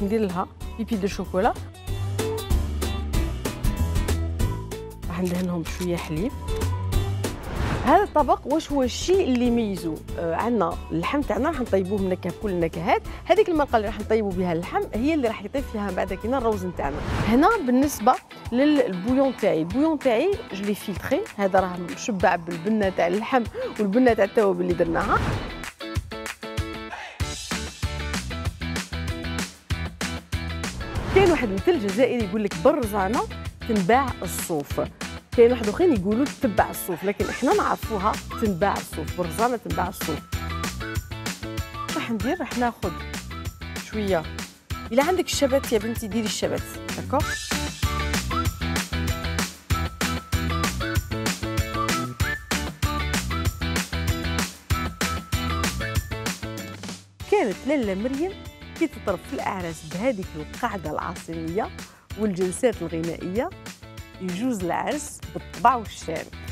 حندير لها بيبي دو شوكولا، راح ندهنهم شويه حليب. هذا الطبق واش هو الشيء اللي يميزو؟ عندنا اللحم تاعنا راح نطيبوه بنكهه بكل النكهات، هذيك المرقه اللي راح نطيبو بها اللحم هي اللي راح يطيب فيها بعد كينا الروز نتاعنا. هنا بالنسبه للبويون تاعي، البويون تاعي جلي فيلتري، هذا راه مشبع بالبنه تاع اللحم والبنه تاع التوابل اللي درناها. كاين واحد المثل جزائري يقول لك بالرزانه تنباع الصوف، كاين واحد اخرين يقولوا تتبع الصوف، لكن احنا نعرفوها تنباع الصوف، بالرزانه تنباع الصوف. راح ندير، راح ناخذ شويه، الا عندك الشبت يا بنتي ديري الشبت، داكوغ. كانت لاله مريم كي تطرب في الاعراس بهذيك القاعده العاصميه والجلسات الغنائيه، يجوز العرس بالطبع والشارب.